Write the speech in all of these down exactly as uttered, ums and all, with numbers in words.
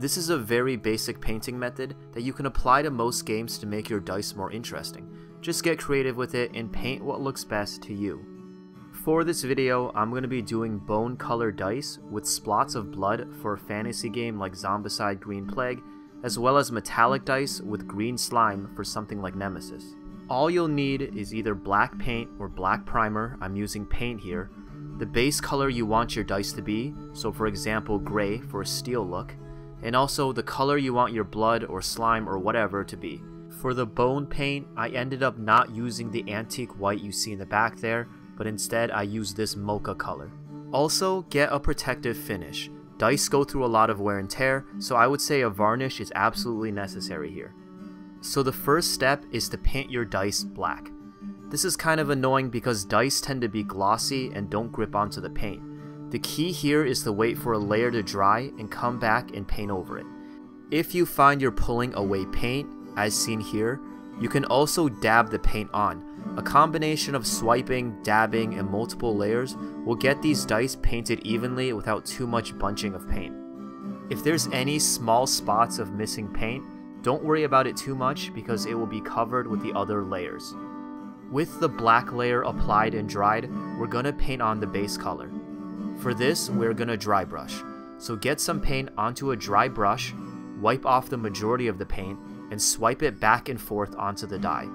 This is a very basic painting method that you can apply to most games to make your dice more interesting. Just get creative with it and paint what looks best to you. For this video, I'm going to be doing bone color dice with splots of blood for a fantasy game like Zombicide Green Plague, as well as metallic dice with green slime for something like Nemesis. All you'll need is either black paint or black primer, I'm using paint here, the base color you want your dice to be, so for example gray for a steel look, and also the color you want your blood or slime or whatever to be. For the bone paint, I ended up not using the antique white you see in the back there, but instead I used this mocha color. Also, get a protective finish. Dice go through a lot of wear and tear, so I would say a varnish is absolutely necessary here. So the first step is to paint your dice black. This is kind of annoying because dice tend to be glossy and don't grip onto the paint. The key here is to wait for a layer to dry and come back and paint over it. If you find you're pulling away paint, as seen here, you can also dab the paint on. A combination of swiping, dabbing, and multiple layers will get these dice painted evenly without too much bunching of paint. If there's any small spots of missing paint, don't worry about it too much because it will be covered with the other layers. With the black layer applied and dried, we're going to paint on the base color. For this, we're going to dry brush. So get some paint onto a dry brush, wipe off the majority of the paint, and swipe it back and forth onto the die.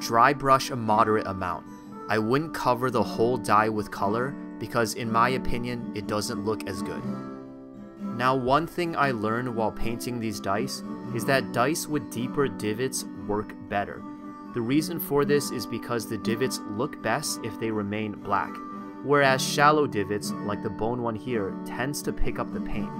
Dry brush a moderate amount. I wouldn't cover the whole die with color because in my opinion it doesn't look as good. Now one thing I learned while painting these dice is that dice with deeper divots work better. The reason for this is because the divots look best if they remain black, whereas shallow divots like the bone one here tends to pick up the paint.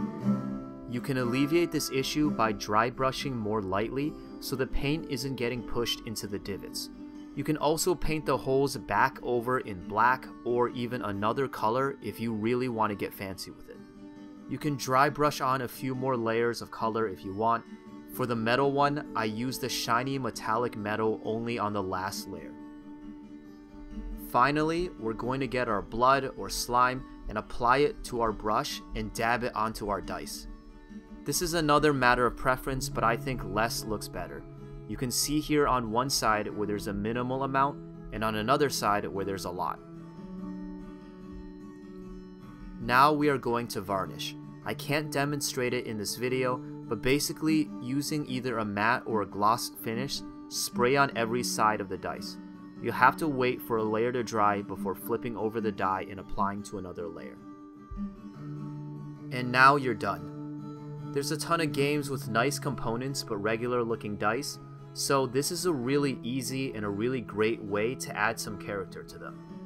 You can alleviate this issue by dry brushing more lightly so the paint isn't getting pushed into the divots. You can also paint the holes back over in black or even another color if you really want to get fancy with it. You can dry brush on a few more layers of color if you want. For the metal one, I used the shiny metallic metal only on the last layer. Finally, we're going to get our blood or slime and apply it to our brush and dab it onto our dice. This is another matter of preference, but I think less looks better. You can see here on one side where there's a minimal amount, and on another side where there's a lot. Now we are going to varnish. I can't demonstrate it in this video, but basically using either a matte or a gloss finish, spray on every side of the dice. You'll have to wait for a layer to dry before flipping over the die and applying to another layer. And now you're done. There's a ton of games with nice components but regular looking dice, so this is a really easy and a really great way to add some character to them.